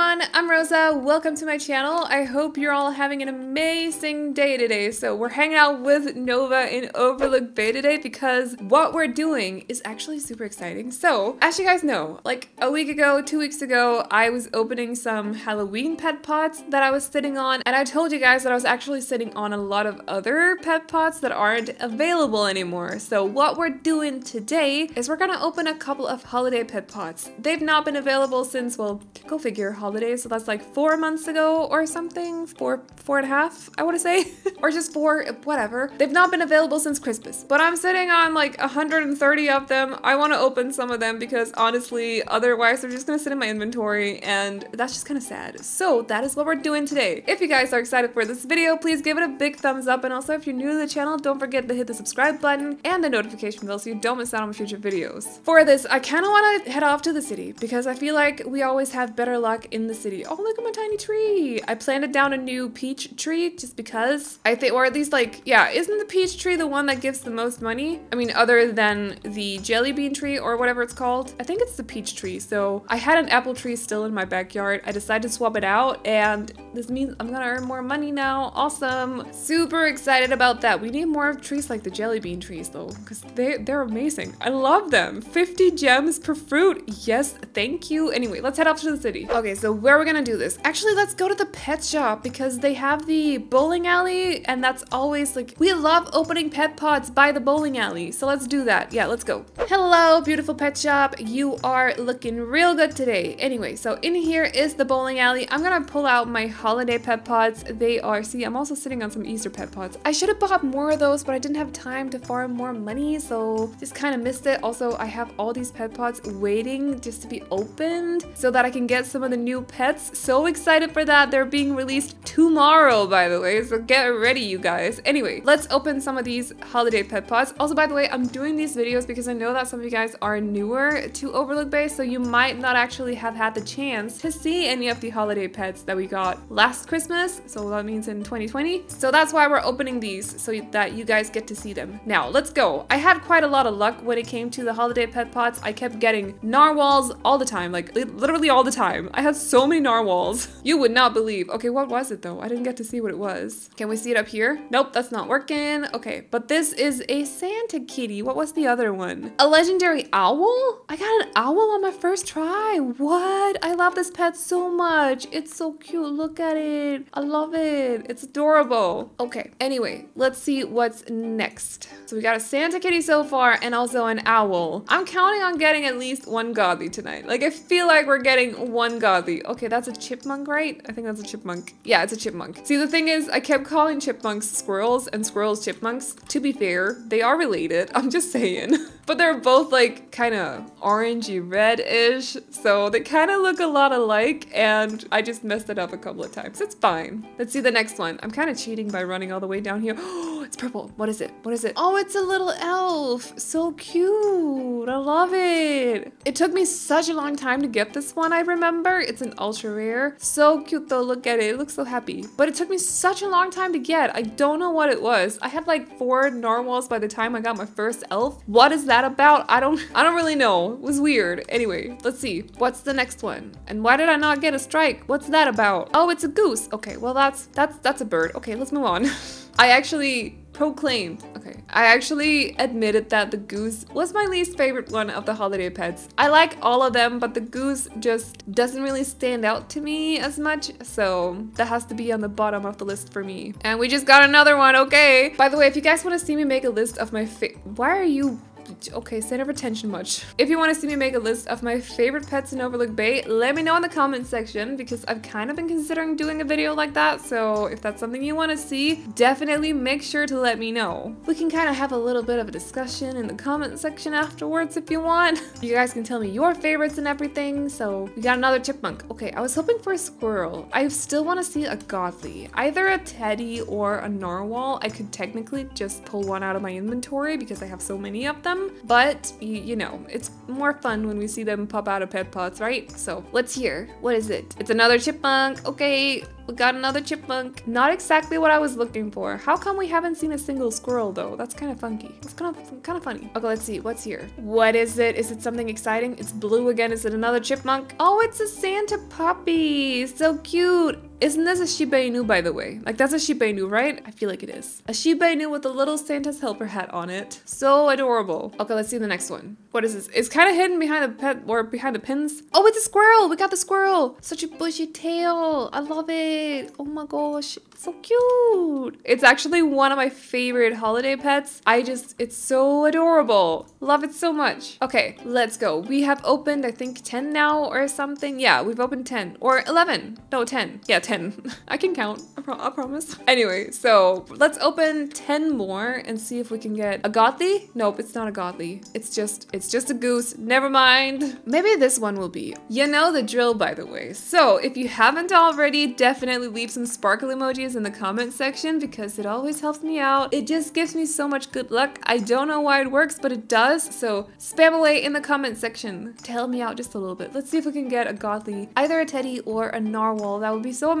everyone, I'm Rosa. Welcome to my channel. I hope you're all having an amazing day today. So we're hanging out with Nova in Overlook Bay today because what we're doing is actually super exciting. So as you guys know, like a week ago, 2 weeks ago, I was opening some Halloween pet pots that I was sitting on, and I told you guys that I was actually sitting on a lot of other pet pots that aren't available anymore. So what we're doing today is we're gonna open a couple of holiday pet pots. They've not been available since, well, go figure, holidays. So that's like 4 months ago or something, four and a half, I want to say, or just four, whatever. They've not been available since Christmas, but I'm sitting on like 130 of them. I want to open some of them because honestly, otherwise they're just going to sit in my inventory and that's just kind of sad. So that is what we're doing today. If you guys are excited for this video, please give it a big thumbs up. And also if you're new to the channel, don't forget to hit the subscribe button and the notification bell so you don't miss out on future videos. For this, I kind of want to head off to the city because I feel like we always have better luck in the city. Oh, look at my tiny tree. I planted down a new peach tree just because I think, or at least like, yeah, isn't the peach tree the one that gives the most money? I mean, other than the jelly bean tree or whatever it's called, I think it's the peach tree. So I had an apple tree still in my backyard. I decided to swap it out and this means I'm gonna earn more money now. Awesome. Super excited about that. We need more trees like the jelly bean trees though, because they're amazing. I love them. 50 gems per fruit. Yes, thank you. Anyway, let's head up to the city. Okay, so where are we gonna do this? Actually, let's go to the pet shop because they have the bowling alley and that's always like, we love opening pet pots by the bowling alley. So let's do that. Yeah, let's go. Hello, beautiful pet shop. You are looking real good today. Anyway, so in here is the bowling alley. I'm gonna pull out my holiday pet pots. They are, see, I'm also sitting on some Easter pet pots. I should have bought more of those, but I didn't have time to farm more money. So just kind of missed it. Also, I have all these pet pots waiting just to be opened so that I can get some of the new pets. So excited for that. They're being released tomorrow, by the way, so get ready, you guys. Anyway, let's open some of these holiday pet pots. Also, by the way, I'm doing these videos because I know that some of you guys are newer to Overlook Bay, so you might not actually have had the chance to see any of the holiday pets that we got last Christmas, so that means in 2020. So that's why we're opening these, so that you guys get to see them. Now, let's go. I had quite a lot of luck when it came to the holiday pet pots. I kept getting narwhals all the time, like literally all the time. I had so many narwhals. You would not believe. Okay, what was it though? I didn't get to see what it was. Can we see it up here? Nope, that's not working. Okay, but this is a Santa kitty. What was the other one? A legendary owl? I got an owl on my first try. What? I love this pet so much. It's so cute. Look at it. I love it. It's adorable. Okay, anyway, let's see what's next. So we got a Santa kitty so far and also an owl. I'm counting on getting at least one godly tonight. Like I feel like we're getting one godly. Okay, that's a chipmunk, right? I think that's a chipmunk. Yeah, it's a chipmunk. See, the thing is, I kept calling chipmunks squirrels and squirrels chipmunks. To be fair, they are related, I'm just saying. But they're both like kind of orangey red-ish, so they kind of look a lot alike, and I just messed it up a couple of times. It's fine. Let's see the next one. I'm kind of cheating by running all the way down here. Oh, it's purple. What is it? What is it? Oh, it's a little elf. So cute. I love it. It took me such a long time to get this one, I remember. It's an ultra rare. So cute though, look at it. It looks so happy. But it took me such a long time to get. I don't know what it was. I had like 4 narwhals by the time I got my first elf. What is that about? I don't really know. It was weird. Anyway, let's see. What's the next one? And why did I not get a strike? What's that about? Oh, it's a goose. Okay, well that's a bird. Okay, let's move on. I actually proclaimed. Okay, I actually admitted that the goose was my least favorite one of the holiday pets. I like all of them, but the goose just doesn't really stand out to me as much, so that has to be on the bottom of the list for me. And we just got another one, okay. By the way, if you guys want to see me make a list of my why are you... Okay, center of attention much. If you want to see me make a list of my favorite pets in Overlook Bay, let me know in the comment section because I've kind of been considering doing a video like that. So if that's something you want to see, definitely make sure to let me know. We can kind of have a little bit of a discussion in the comment section afterwards if you want. You guys can tell me your favorites and everything. So we got another chipmunk. Okay, I was hoping for a squirrel. I still want to see a godly, either a teddy or a narwhal. I could technically just pull one out of my inventory because I have so many of them. them, but you know, it's more fun when we see them pop out of pet pots, right? So let's hear. What is it? It's another chipmunk. Okay, we got another chipmunk. Not exactly what I was looking for. How come we haven't seen a single squirrel though? That's kind of funky. It's kind of funny. Okay, let's see. What's here? What is it? Is it something exciting? It's blue again. Is it another chipmunk? Oh, it's a Santa puppy. So cute. Isn't this a Shiba Inu, by the way? Like, that's a Shiba Inu, right? I feel like it is. A Shiba Inu with a little Santa's helper hat on it. So adorable. Okay, let's see the next one. What is this? It's kind of hidden behind the pet or behind the pins. Oh, it's a squirrel. We got the squirrel. Such a bushy tail. I love it. Oh my gosh. So cute. It's actually one of my favorite holiday pets. It's so adorable. Love it so much. Okay, let's go. We have opened, I think 10 now or something. Yeah, we've opened 10 or 11. No, 10. Yeah, 10. 10. I can count, I promise. Anyway, so let's open 10 more and see if we can get a godly. Nope, it's not a godly. It's just a goose. Never mind. Maybe this one will be. You know the drill, by the way. So if you haven't already, definitely leave some sparkle emojis in the comment section because it always helps me out. It just gives me so much good luck. I don't know why it works, but it does. So spam away in the comment section to help me out just a little bit. Let's see if we can get a godly, either a teddy or a narwhal. That would be so amazing.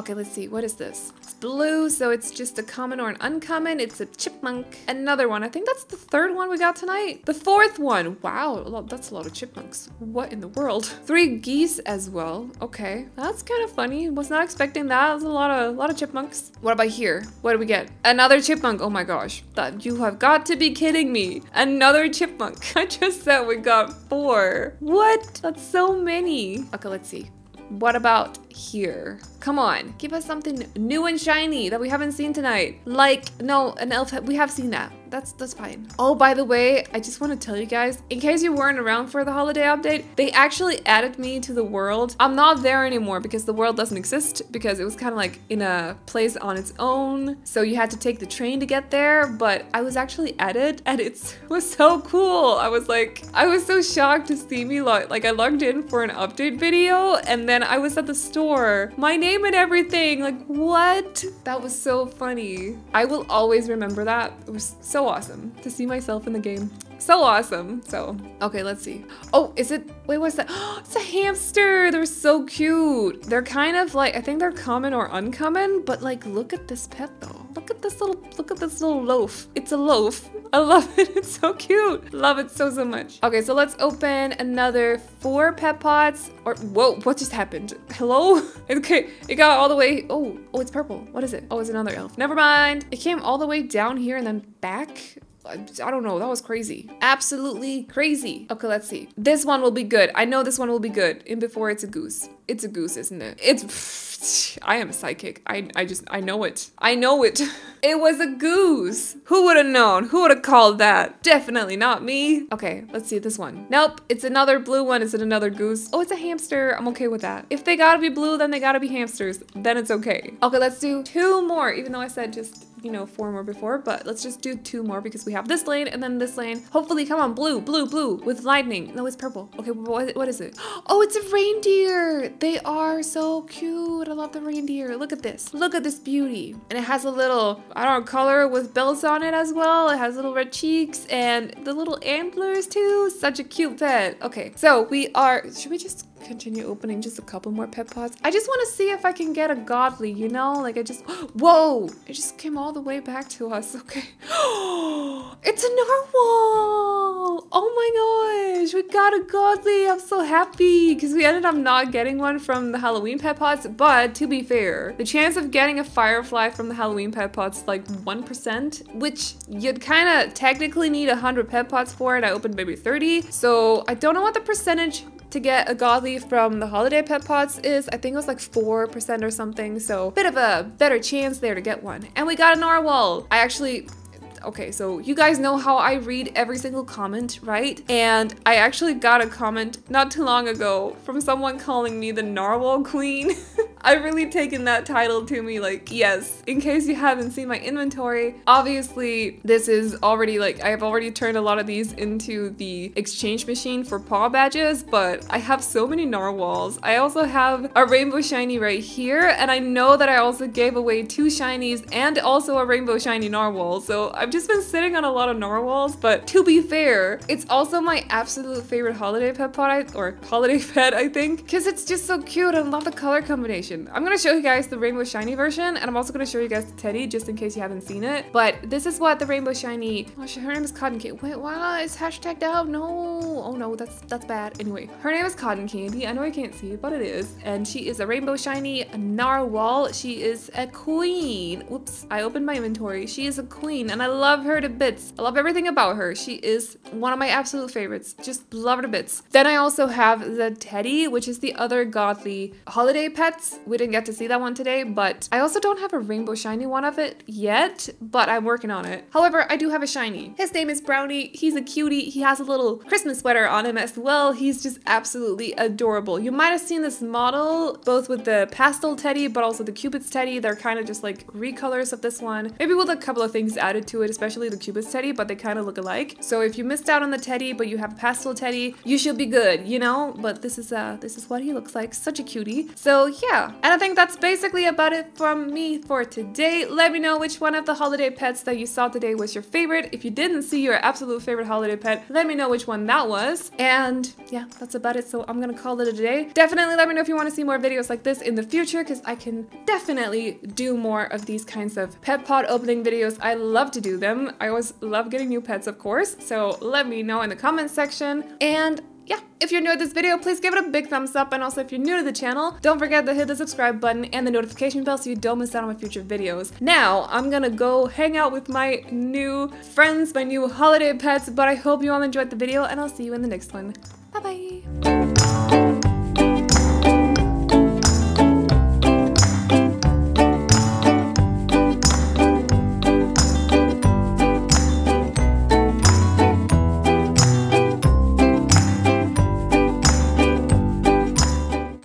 Okay, let's see. What is this? It's blue, so it's just a common or an uncommon. It's a chipmunk. Another one. I think that's the third one we got tonight. The fourth one. Wow, that's a lot of chipmunks. What in the world? 3 geese as well. Okay, that's kind of funny. Was not expecting that. That's a lot of chipmunks. What about here? What do we get? Another chipmunk. Oh my gosh. You have got to be kidding me. Another chipmunk. I just said we got 4. What? That's so many. Okay, let's see. What about here? Come on, give us something new and shiny that we haven't seen tonight. Like, no, an elf head. We have seen that. That's fine. Oh, by the way, I just want to tell you guys, in case you weren't around for the holiday update, they actually added me to the world. I'm not there anymore because the world doesn't exist because it was kind of like in a place on its own. So you had to take the train to get there, but I was actually added and it was so cool. I was so shocked to see me like I logged in for an update video and then I was at the store, my name and everything. Like, what? That was so funny. I will always remember that. It was so awesome to see myself in the game. So awesome. So, okay, let's see. Oh, wait, what's that? It's a hamster. They're so cute. They're kind of like, I think they're common or uncommon, but like, look at this pet though. Look at this little loaf. It's a loaf. I love it. It's so cute. Love it so much. Okay, so let's open another 4 pet pots. Or whoa, what just happened? Hello? Okay, it got all the way. Oh, it's purple. What is it? Oh, it's another elf. Never mind. It came all the way down here and then back. I don't know. That was crazy. Absolutely crazy. Okay, let's see. This one will be good. I know this one will be good. And before, it's a goose. It's a goose, isn't it? I am a psychic. I know it. I know it. It was a goose. Who would have known? Who would have called that? Definitely not me. Okay, let's see this one. Nope, it's another blue one. Is it another goose? Oh, it's a hamster. I'm okay with that. If they gotta be blue, then they gotta be hamsters. Then it's okay. Okay, let's do 2 more, even though I said just, you know, 4 more before, but let's just do 2 more because we have this lane and then this lane. Hopefully, come on, blue, blue, blue with lightning. No, it's purple. Okay, what is it? Oh, it's a reindeer. They are so cute. I love the reindeer. Look at this. Look at this beauty. And it has a little, I don't know, collar with bells on it as well. It has little red cheeks and the little antlers too. Such a cute pet. Okay, so should we just continue opening just a couple more pet pots? I just want to see if I can get a godly, you know? Like, whoa! It just came all the way back to us. Okay. It's a narwhal! Oh my gosh! We got a godly! I'm so happy! Because we ended up not getting one from the Halloween pet pots, but to be fair, the chance of getting a firefly from the Halloween pet pots is like 1%, which you'd kind of technically need 100 pet pots for, and I opened maybe 30, so I don't know what the percentage to get a godly from the holiday pet pots is. I think it was like 4% or something, so bit of a better chance there to get one. And we got a narwhal. Okay, so you guys know how I read every single comment, right? And I actually got a comment not too long ago from someone calling me the narwhal queen. I've really taken that title to me, like, yes. In case you haven't seen my inventory, obviously this is already, like, I've already turned a lot of these into the exchange machine for paw badges, but I have so many narwhals. I also have a rainbow shiny right here, and I know that I also gave away 2 shinies and also a rainbow shiny narwhal, so I've just been sitting on a lot of narwhals. But to be fair, it's also my absolute favorite holiday pet product, or holiday pet, I think, because it's just so cute. I love the color combination. I'm gonna show you guys the rainbow shiny version, and I'm also gonna show you guys the teddy just in case you haven't seen it. But this is what the rainbow shiny, oh shit, her name is Cotton Candy. Wait, why is hashtagged out? No, oh no, that's bad. Anyway, her name is Cotton Candy. I know I can't see it, but it is, and she is a rainbow shiny narwhal. She is a queen. Oops, I opened my inventory. She is a queen, and I love her to bits. I love everything about her. She is one of my absolute favorites. Just love her to bits. Then I also have the teddy, which is the other godly holiday pets. We didn't get to see that one today, but I also don't have a rainbow shiny one of it yet, but I'm working on it. However, I do have a shiny. His name is Brownie. He's a cutie. He has a little Christmas sweater on him as well. He's just absolutely adorable. You might have seen this model both with the pastel teddy, but also the Cupid's teddy. They're kind of just like recolors of this one, maybe with a couple of things added to it, especially the Cupid's teddy, but they kind of look alike. So if you missed out on the teddy, but you have a pastel teddy, you should be good, you know? But this is what he looks like. Such a cutie. So yeah, and I think that's basically about it from me for today. Let me know which one of the holiday pets that you saw today was your favorite. If you didn't see your absolute favorite holiday pet, let me know which one that was. And yeah, that's about it. So I'm gonna call it a day. Definitely let me know if you want to see more videos like this in the future, because I can definitely do more of these kinds of pet pod opening videos. I love to do them. I always love getting new pets, of course. So let me know in the comments section. And yeah, if you're new at this video, please give it a big thumbs up. And also, if you're new to the channel, don't forget to hit the subscribe button and the notification bell so you don't miss out on my future videos. Now, I'm gonna go hang out with my new friends, my new holiday pets, but I hope you all enjoyed the video, and I'll see you in the next one. Bye-bye!